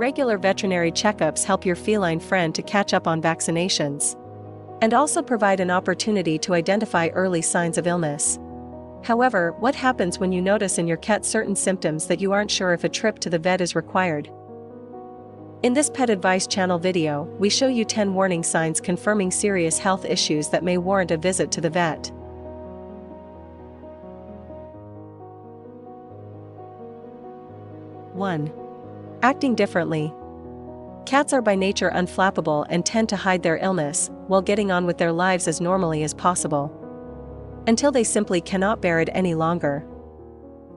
Regular veterinary checkups help your feline friend to catch up on vaccinations, and also provide an opportunity to identify early signs of illness. However, what happens when you notice in your cat certain symptoms that you aren't sure if a trip to the vet is required? In this Pet Advice Channel video, we show you 10 warning signs confirming serious health issues that may warrant a visit to the vet. One, acting differently. Cats are by nature unflappable and tend to hide their illness, while getting on with their lives as normally as possible, until they simply cannot bear it any longer.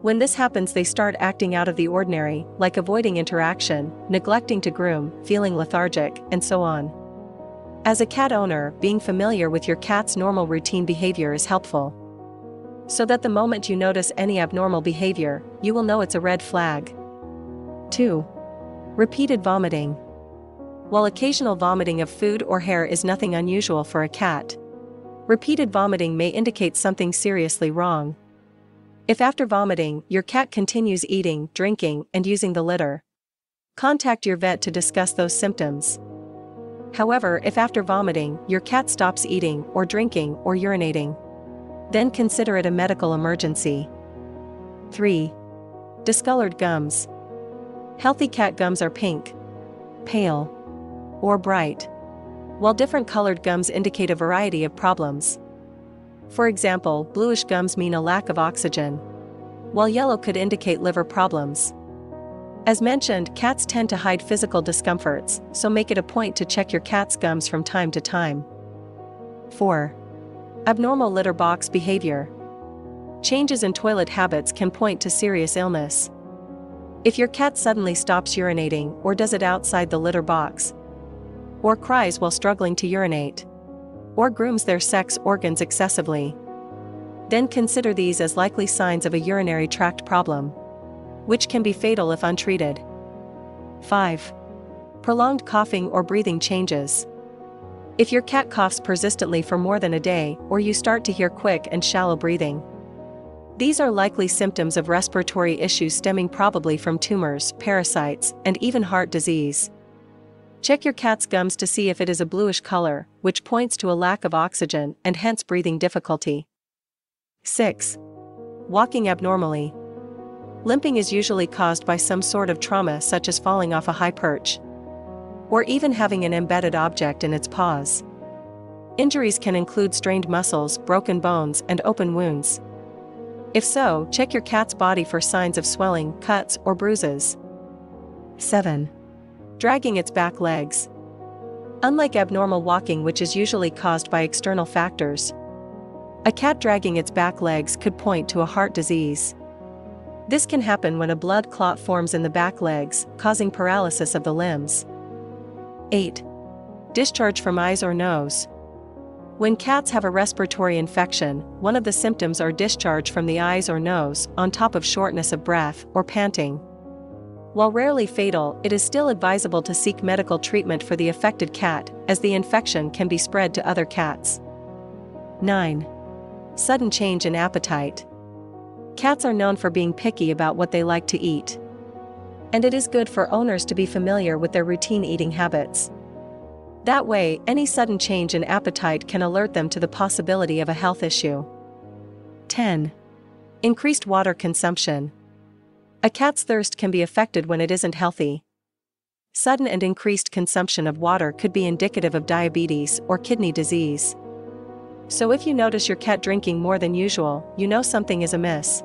When this happens, they start acting out of the ordinary, like avoiding interaction, neglecting to groom, feeling lethargic, and so on. As a cat owner, being familiar with your cat's normal routine behavior is helpful, so that the moment you notice any abnormal behavior, you will know it's a red flag. 2. Repeated vomiting. While occasional vomiting of food or hair is nothing unusual for a cat, repeated vomiting may indicate something seriously wrong. If after vomiting, your cat continues eating, drinking, and using the litter, contact your vet to discuss those symptoms. However, if after vomiting, your cat stops eating, or drinking, or urinating, then consider it a medical emergency. 3. Discolored gums. Healthy cat gums are pink, pale, or bright, while different colored gums indicate a variety of problems. For example, bluish gums mean a lack of oxygen, while yellow could indicate liver problems. As mentioned, cats tend to hide physical discomforts, so make it a point to check your cat's gums from time to time. 4. Abnormal litter box behavior. Changes in toilet habits can point to serious illness. If your cat suddenly stops urinating or does it outside the litter box, or cries while struggling to urinate, or grooms their sex organs excessively, then consider these as likely signs of a urinary tract problem, which can be fatal if untreated. 5. Prolonged coughing or breathing changes. If your cat coughs persistently for more than a day, or you start to hear quick and shallow breathing, these are likely symptoms of respiratory issues stemming probably from tumors, parasites, and even heart disease. Check your cat's gums to see if it is a bluish color, which points to a lack of oxygen and hence breathing difficulty. 6. Walking abnormally. Limping is usually caused by some sort of trauma, such as falling off a high perch, or even having an embedded object in its paws. Injuries can include strained muscles, broken bones, and open wounds. If so, check your cat's body for signs of swelling, cuts, or bruises. 7. Dragging its back legs. Unlike abnormal walking, which is usually caused by external factors, a cat dragging its back legs could point to a heart disease. This can happen when a blood clot forms in the back legs, causing paralysis of the limbs. 8. Discharge from eyes or nose. When cats have a respiratory infection, one of the symptoms are discharge from the eyes or nose, on top of shortness of breath or panting. While rarely fatal, it is still advisable to seek medical treatment for the affected cat, as the infection can be spread to other cats. 9. Sudden change in appetite. Cats are known for being picky about what they like to eat, and it is good for owners to be familiar with their routine eating habits. That way, any sudden change in appetite can alert them to the possibility of a health issue. 10. Increased water consumption. A cat's thirst can be affected when it isn't healthy. Sudden and increased consumption of water could be indicative of diabetes or kidney disease. So if you notice your cat drinking more than usual, you know something is amiss.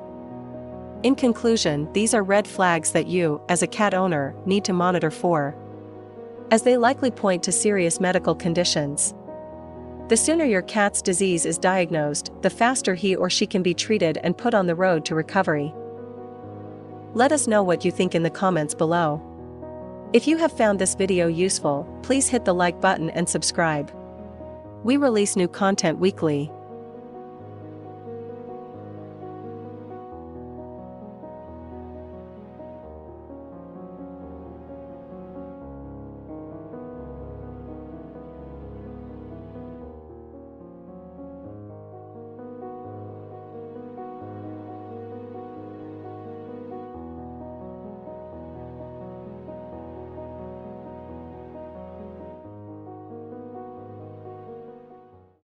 In conclusion, these are red flags that you, as a cat owner, need to monitor for, as they likely point to serious medical conditions. The sooner your cat's disease is diagnosed, the faster he or she can be treated and put on the road to recovery. Let us know what you think in the comments below. If you have found this video useful, please hit the like button and subscribe. We release new content weekly.